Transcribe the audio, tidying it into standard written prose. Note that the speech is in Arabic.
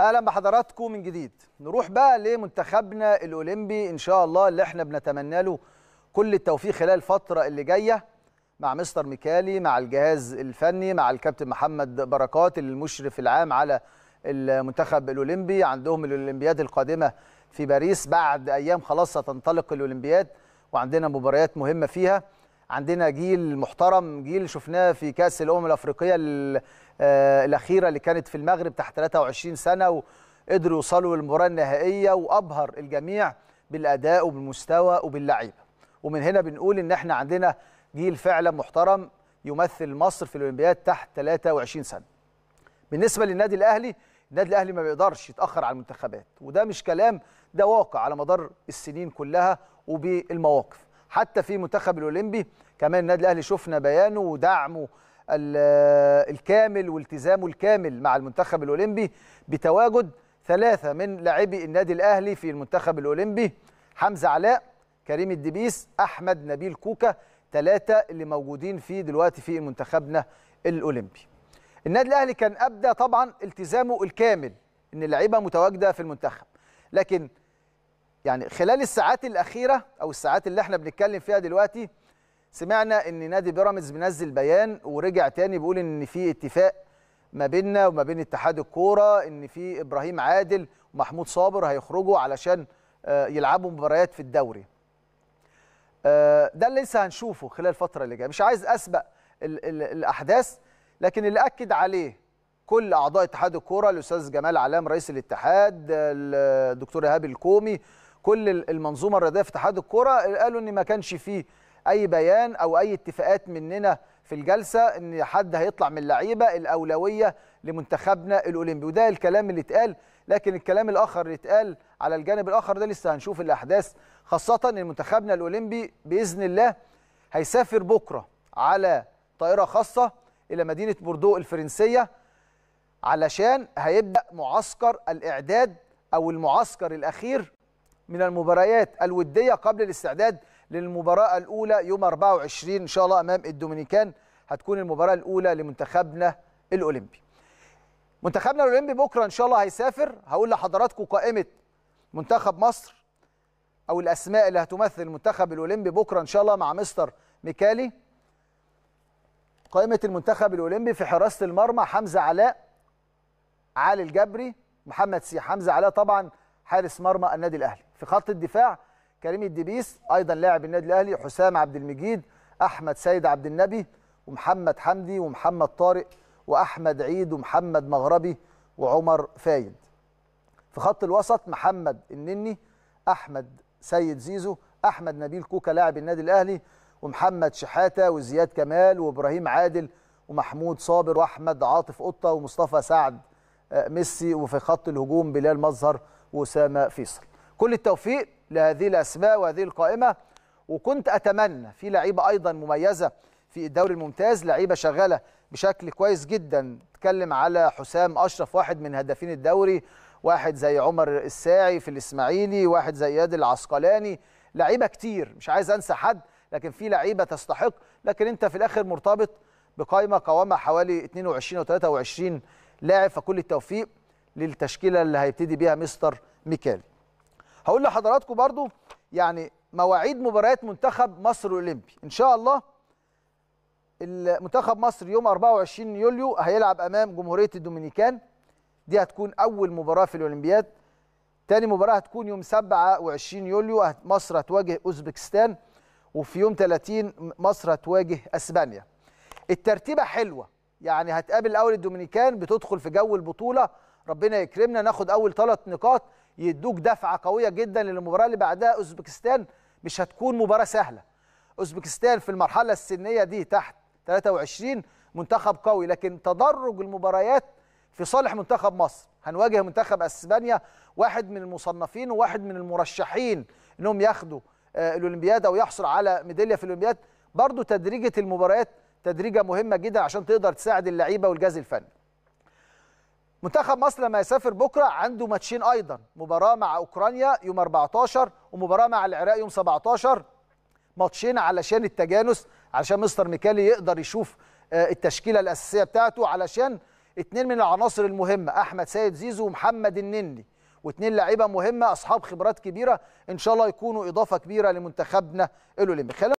اهلا بحضراتكم من جديد. نروح بقى لمنتخبنا الاولمبي ان شاء الله اللي احنا بنتمنى له كل التوفيق خلال الفتره اللي جايه مع مستر ميكالي، مع الجهاز الفني، مع الكابتن محمد بركات المشرف العام على المنتخب الاولمبي. عندهم الاولمبياد القادمه في باريس بعد ايام، خلاص هتنطلق الاولمبياد وعندنا مباريات مهمه فيها. عندنا جيل محترم، جيل شفناه في كأس الأمم الأفريقية الأخيرة اللي كانت في المغرب تحت 23 سنة، وقدروا يوصلوا للمباراة النهائية وأبهر الجميع بالأداء وبالمستوى وباللعيبة. ومن هنا بنقول إن احنا عندنا جيل فعلا محترم يمثل مصر في الأولمبياد تحت 23 سنة. بالنسبة للنادي الأهلي، النادي الأهلي ما بيقدرش يتأخر على المنتخبات، وده مش كلام، ده واقع على مدار السنين كلها وبالمواقف. حتى في منتخب الأولمبي كمان النادي الأهلي شفنا بيانه ودعمه الكامل والتزامه الكامل مع المنتخب الأولمبي بتواجد ثلاثة من لاعبي النادي الأهلي في المنتخب الأولمبي: حمزة علاء، كريم الدبيس، أحمد نبيل كوكا. ثلاثة اللي موجودين فيه دلوقتي في منتخبنا الأولمبي. النادي الأهلي كان أبدى طبعا التزامه الكامل إن اللعيبة متواجدة في المنتخب، لكن يعني خلال الساعات الأخيرة أو الساعات اللي احنا بنتكلم فيها دلوقتي سمعنا إن نادي بيراميدز بينزل بيان ورجع تاني بيقول إن في اتفاق ما بيننا وما بين اتحاد الكورة إن في إبراهيم عادل ومحمود صابر هيخرجوا علشان يلعبوا مباريات في الدوري. ده اللي لسه هنشوفه خلال الفترة اللي جاية. مش عايز أسبق الأحداث، لكن اللي أكد عليه كل أعضاء اتحاد الكورة الأستاذ جمال علام رئيس الاتحاد، الدكتور إيهاب الكومي، كل المنظومه الرياضيه في اتحاد الكوره، قالوا ان ما كانش فيه اي بيان او اي اتفاقات مننا في الجلسه ان حد هيطلع من اللعيبه، الاولويه لمنتخبنا الاولمبي. وده الكلام اللي اتقال، لكن الكلام الاخر اللي اتقال على الجانب الاخر ده لسه هنشوف الاحداث، خاصه ان منتخبنا الاولمبي باذن الله هيسافر بكره على طائره خاصه الى مدينه بوردو الفرنسيه علشان هيبدا معسكر الاعداد او المعسكر الاخير من المباريات الودية قبل الاستعداد للمباراة الأولى يوم 24 إن شاء الله أمام الدومينيكان. هتكون المباراة الأولى لمنتخبنا الأولمبي. منتخبنا الأولمبي بكرة إن شاء الله هيسافر. هقول لحضراتكم قائمة منتخب مصر أو الأسماء اللي هتمثل المنتخب الأولمبي بكرة إن شاء الله مع مستر ميكالي. قائمة المنتخب الأولمبي: في حراسة المرمى حمزة علاء، علي الجبري، محمد سي. حمزة علاء طبعا حارس مرمى النادي الأهلي. في خط الدفاع كريم الدبيس، ايضا لاعب النادي الاهلي، حسام عبد المجيد، احمد سيد عبد النبي، ومحمد حمدي، ومحمد طارق، واحمد عيد، ومحمد مغربي، وعمر فايد. في خط الوسط محمد النني، احمد سيد زيزو، احمد نبيل كوكا لاعب النادي الاهلي، ومحمد شحاته، وزياد كمال، وابراهيم عادل، ومحمود صابر، واحمد عاطف قطه، ومصطفى سعد ميسي. وفي خط الهجوم بلال مظهر واسامه فيصل. كل التوفيق لهذه الأسماء وهذه القائمة. وكنت أتمنى في لعيبة أيضا مميزة في الدوري الممتاز، لعيبة شغالة بشكل كويس جدا. تكلم على حسام أشرف، واحد من هدافين الدوري، واحد زي عمر الساعي في الإسماعيلي، واحد زي ياد العسقلاني، لعيبة كتير مش عايز أنسى حد، لكن في لعيبة تستحق. لكن أنت في الآخر مرتبط بقائمة قوامها حوالي 22 أو 23 لاعب. فكل التوفيق للتشكيلة اللي هيبتدي بيها مستر ميكالي. هقول لحضراتكم برضو يعني مواعيد مباريات منتخب مصر الأولمبي. إن شاء الله منتخب مصر يوم 24 يوليو هيلعب أمام جمهورية الدومينيكان، دي هتكون أول مباراة في الأولمبياد. تاني مباراة هتكون يوم 27 يوليو، مصر هتواجه أوزبكستان، وفي يوم 30 مصر هتواجه أسبانيا. الترتيبة حلوة، يعني هتقابل أول الدومينيكان، بتدخل في جو البطولة، ربنا يكرمنا ناخد أول 3 نقاط يدوك دفعه قويه جدا للمباراه اللي بعدها. اوزبكستان مش هتكون مباراه سهله، اوزبكستان في المرحله السنيه دي تحت 23 منتخب قوي، لكن تدرج المباريات في صالح منتخب مصر. هنواجه منتخب اسبانيا، واحد من المصنفين وواحد من المرشحين انهم ياخدوا الاولمبياد او يحصل على ميداليه في الاولمبياد. برضو تدريجه المباريات تدريجه مهمه جدا عشان تقدر تساعد اللعيبه والجهاز الفني. منتخب مصر لما يسافر بكره عنده ماتشين ايضا، مباراه مع اوكرانيا يوم 14 ومباراه مع العراق يوم 17. ماتشين علشان التجانس، علشان مستر ميكالي يقدر يشوف التشكيله الاساسيه بتاعته، علشان 2 من العناصر المهمه احمد سيد زيزو ومحمد النني، واثنين لعيبه مهمه اصحاب خبرات كبيره ان شاء الله يكونوا اضافه كبيره لمنتخبنا الاولمبي.